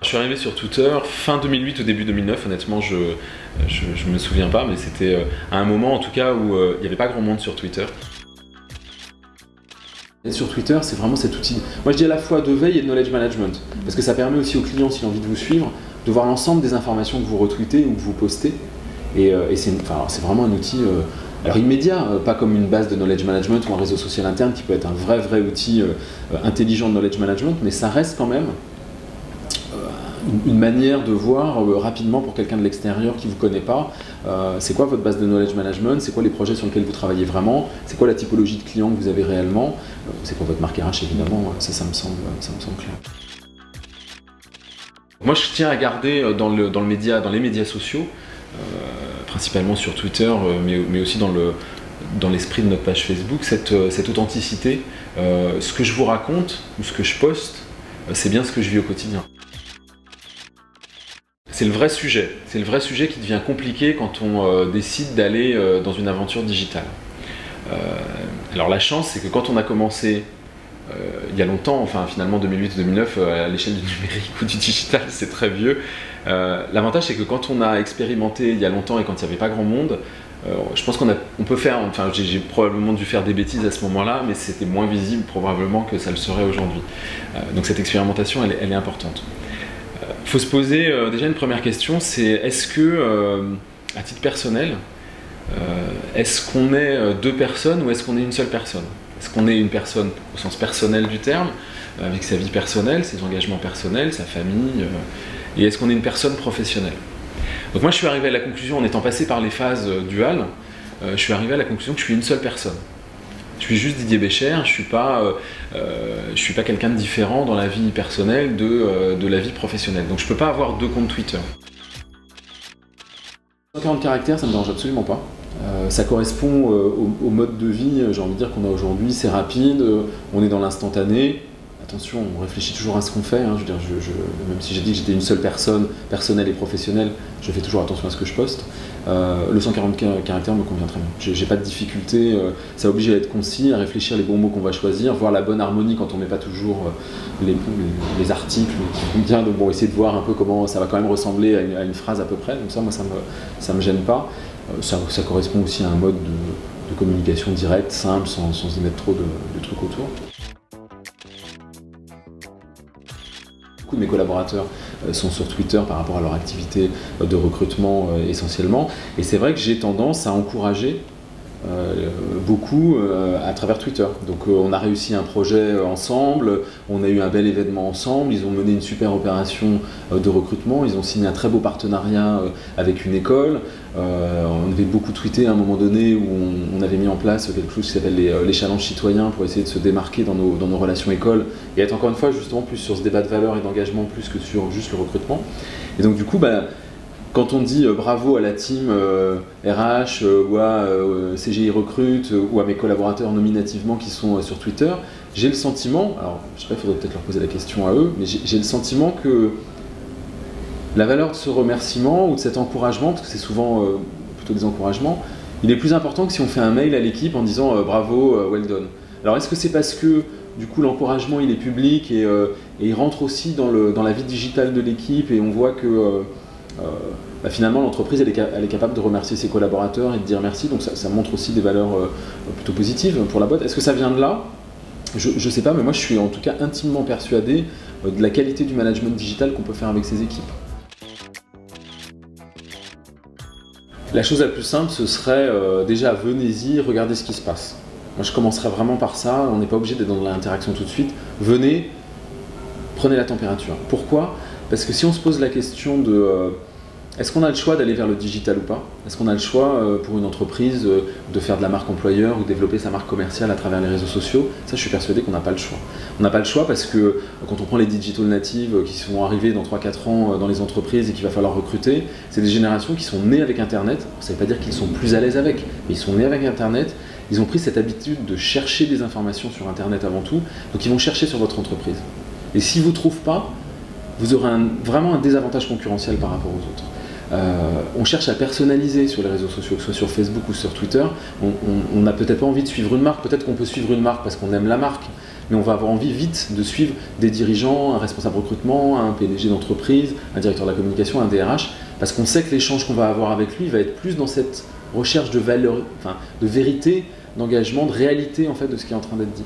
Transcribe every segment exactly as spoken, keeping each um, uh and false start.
Je suis arrivé sur Twitter fin deux mille huit ou début deux mille neuf, honnêtement je je, je me souviens pas, mais c'était euh, à un moment en tout cas où euh, il n'y avait pas grand monde sur Twitter. Et sur Twitter, c'est vraiment cet outil, moi je dis à la fois de veille et de knowledge management, parce que ça permet aussi aux clients, s'il a envie de vous suivre, de voir l'ensemble des informations que vous retweetez ou que vous postez, et, euh, et c'est enfin, vraiment un outil euh, alors immédiat, euh, pas comme une base de knowledge management ou un réseau social interne qui peut être un vrai vrai outil euh, intelligent de knowledge management, mais ça reste quand même une manière de voir euh, rapidement pour quelqu'un de l'extérieur qui ne vous connaît pas, euh, c'est quoi votre base de knowledge management, c'est quoi les projets sur lesquels vous travaillez vraiment, c'est quoi la typologie de clients que vous avez réellement, euh, c'est quoi votre marque R H évidemment, ça, ça, me semble, ça me semble clair. Moi je tiens à garder dans, le, dans, le média, dans les médias sociaux, euh, principalement sur Twitter, mais, mais aussi dans le dans l'esprit de notre page Facebook, cette, cette authenticité, euh, ce que je vous raconte ou ce que je poste, c'est bien ce que je vis au quotidien. C'est le vrai sujet, c'est le vrai sujet qui devient compliqué quand on euh, décide d'aller euh, dans une aventure digitale. Euh, alors la chance, c'est que quand on a commencé euh, il y a longtemps, enfin finalement deux mille huit deux mille neuf, euh, à l'échelle du numérique ou du digital, c'est très vieux. Euh, L'avantage, c'est que quand on a expérimenté il y a longtemps et quand il n'y avait pas grand monde, euh, je pense qu'on on peut faire, enfin j'ai probablement dû faire des bêtises à ce moment-là, mais c'était moins visible probablement que ça le serait aujourd'hui. Euh, donc cette expérimentation, elle, elle est importante. Il faut se poser euh, déjà une première question, c'est est-ce que, euh, à titre personnel, euh, est-ce qu'on est deux personnes ou est-ce qu'on est une seule personne? Est-ce qu'on est une personne au sens personnel du terme, avec sa vie personnelle, ses engagements personnels, sa famille, euh, et est-ce qu'on est une personne professionnelle? Donc moi je suis arrivé à la conclusion, en étant passé par les phases duales, euh, je suis arrivé à la conclusion que je suis une seule personne. Je suis juste Didier Bécher, je ne suis pas, euh, je suis pas quelqu'un de différent dans la vie personnelle de, euh, de la vie professionnelle. Donc je ne peux pas avoir deux comptes Twitter. cent quarante caractères, ça ne me dérange absolument pas. Euh, ça correspond euh, au, au mode de vie, j'ai envie de dire, qu'on a aujourd'hui. C'est rapide, euh, on est dans l'instantané. Attention, on réfléchit toujours à ce qu'on fait. Hein. Je veux dire, je, je, même si j'ai dit que j'étais une seule personne, personnelle et professionnelle, je fais toujours attention à ce que je poste. Euh, le cent quarante caractères me convient très bien. J'ai pas de difficulté, euh, ça oblige à être concis, à réfléchir les bons mots qu'on va choisir, voir la bonne harmonie quand on met pas toujours euh, les, les articles qui vont bien, donc bon, essayer de voir un peu comment ça va quand même ressembler à une, à une phrase à peu près, donc ça moi ça me, ça me gêne pas. Euh, ça, ça correspond aussi à un mode de, de communication directe, simple, sans, sans y mettre trop de, de trucs autour. Beaucoup de mes collaborateurs sont sur Twitter par rapport à leur activité de recrutement essentiellement, et c'est vrai que j'ai tendance à encourager euh, beaucoup euh, à travers Twitter. Donc euh, on a réussi un projet ensemble, on a eu un bel événement ensemble, ils ont mené une super opération euh, de recrutement, ils ont signé un très beau partenariat euh, avec une école, euh, on avait beaucoup tweeté à un moment donné où on, on avait mis en place quelque chose qui s'appelle les, les challenges citoyens pour essayer de se démarquer dans nos, dans nos relations écoles et être encore une fois justement plus sur ce débat de valeur et d'engagement plus que sur juste le recrutement. Et donc du coup, bah, quand on dit euh, bravo à la team euh, R H euh, ou à euh, C G I Recrute euh, ou à mes collaborateurs nominativement qui sont euh, sur Twitter, j'ai le sentiment, alors je sais pas, il faudrait peut-être leur poser la question à eux, mais j'ai le sentiment que la valeur de ce remerciement ou de cet encouragement, parce que c'est souvent euh, plutôt des encouragements, il est plus important que si on fait un mail à l'équipe en disant euh, bravo, euh, well done. Alors est-ce que c'est parce que du coup l'encouragement il est public et, euh, et il rentre aussi dans, le, dans la vie digitale de l'équipe et on voit que euh, Euh, bah finalement l'entreprise elle, elle est capable de remercier ses collaborateurs et de dire merci, donc ça, ça montre aussi des valeurs euh, plutôt positives pour la boîte. Est-ce que ça vient de là? Je ne sais pas, mais moi je suis en tout cas intimement persuadé euh, de la qualité du management digital qu'on peut faire avec ses équipes. La chose la plus simple, ce serait euh, déjà venez-y, regardez ce qui se passe. Moi je commencerais vraiment par ça, on n'est pas obligé d'être dans l'interaction tout de suite. Venez, prenez la température. Pourquoi? Parce que si on se pose la question de euh, est-ce qu'on a le choix d'aller vers le digital ou pas? Est-ce qu'on a le choix euh, pour une entreprise euh, de faire de la marque employeur ou développer sa marque commerciale à travers les réseaux sociaux? Ça, je suis persuadé qu'on n'a pas le choix. On n'a pas le choix parce que euh, quand on prend les digital natives euh, qui sont arrivés dans trois quatre ans euh, dans les entreprises et qu'il va falloir recruter, c'est des générations qui sont nées avec Internet. Ça ne veut pas dire qu'ils sont plus à l'aise avec, mais ils sont nés avec Internet. Ils ont pris cette habitude de chercher des informations sur Internet avant tout, donc ils vont chercher sur votre entreprise. Et si vous ne trouvez pas, vous aurez un, vraiment un désavantage concurrentiel par rapport aux autres. Euh, on cherche à personnaliser sur les réseaux sociaux, que ce soit sur Facebook ou sur Twitter. On n'a peut-être pas envie de suivre une marque, peut-être qu'on peut suivre une marque parce qu'on aime la marque, mais on va avoir envie vite de suivre des dirigeants, un responsable recrutement, un P D G d'entreprise, un directeur de la communication, un D R H, parce qu'on sait que l'échange qu'on va avoir avec lui va être plus dans cette recherche de valeur, enfin, de vérité, d'engagement, de réalité en fait de ce qui est en train d'être dit.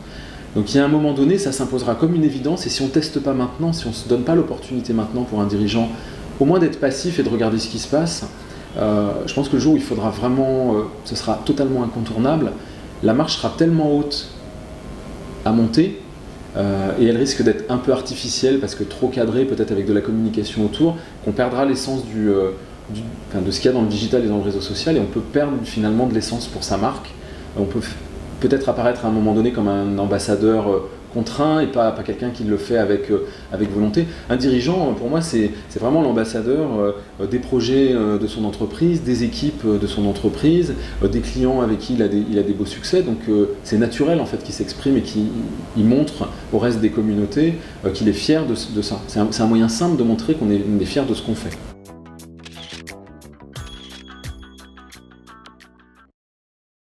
Donc il y a un moment donné, ça s'imposera comme une évidence, et si on ne teste pas maintenant, si on ne se donne pas l'opportunité maintenant pour un dirigeant, au moins d'être passif et de regarder ce qui se passe, euh, je pense que le jour où il faudra vraiment, euh, ce sera totalement incontournable, la marche sera tellement haute à monter, euh, et elle risque d'être un peu artificielle, parce que trop cadrée, peut-être avec de la communication autour, qu'on perdra l'essence du, euh, du, enfin, de ce qu'il y a dans le digital et dans le réseau social, et on peut perdre finalement de l'essence pour sa marque. On peut peut-être apparaître à un moment donné comme un ambassadeur contraint et pas, pas quelqu'un qui le fait avec, avec volonté. Un dirigeant, pour moi, c'est vraiment l'ambassadeur des projets de son entreprise, des équipes de son entreprise, des clients avec qui il a des, il a des beaux succès. Donc c'est naturel en fait qu'il s'exprime et qu'il montre au reste des communautés qu'il est fier de, de ça. C'est un, c'est un moyen simple de montrer qu'on est, est fier de ce qu'on fait.